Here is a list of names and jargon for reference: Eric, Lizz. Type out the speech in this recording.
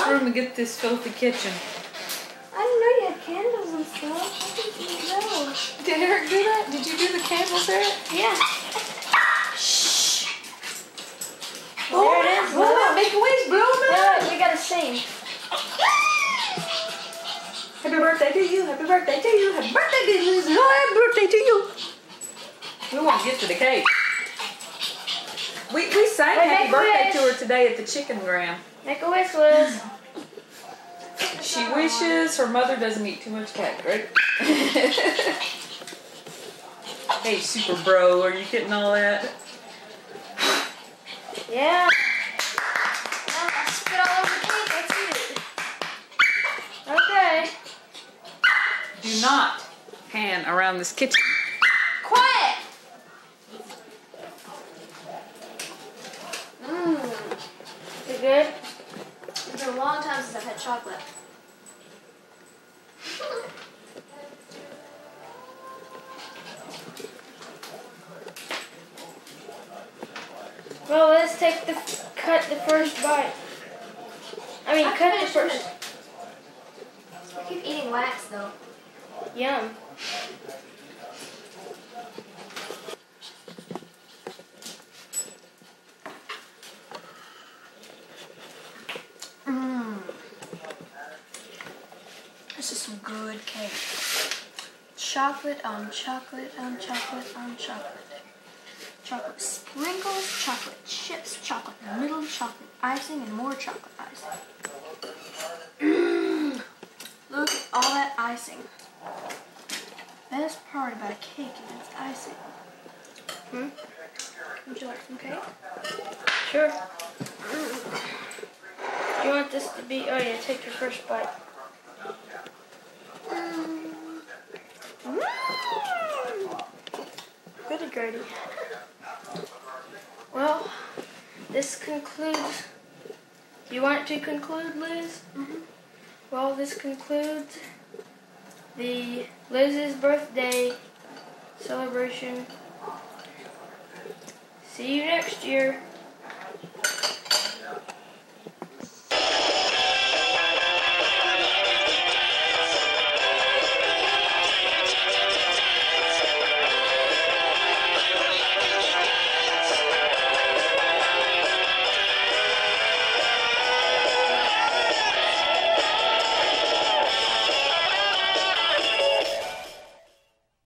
this room and get this filthy kitchen. I didn't know you had candles and stuff. I didn't know. Did Eric do that? Did you do the candles, Eric? Yeah. Shh. Well, oh, there it is. Blow it. Make a wave. Blow it out. We gotta sing. Happy birthday to you. Happy birthday to you. Happy birthday to you. Happy birthday to you. We won't get to the cake. We sang happy birthday to her today at the chicken gram. Make a wish, Liz. She wishes her mother doesn't eat too much cake, right? Hey, super bro, are you getting all that? Yeah. I spit all over the cake. Let's eat it. Okay. Do not pan around this kitchen. Quiet. Is it good? It's been a long time since I've had chocolate. Well, let's take the first bite. I mean, cut the first. I keep eating wax though. Yum. This is some good cake. Chocolate on chocolate on chocolate on chocolate. Chocolate sprinkles, chocolate chips, chocolate middle, chocolate icing, and more chocolate icing. Look at all that icing. The best part about a cake is its icing. Would you like some cake? Sure. Do you want this to be... Oh yeah, take your first bite. Goody gritty. Well, this concludes. Do you want it to conclude, Liz? Mm-hmm. Well, this concludes the Liz's birthday celebration. See you next year.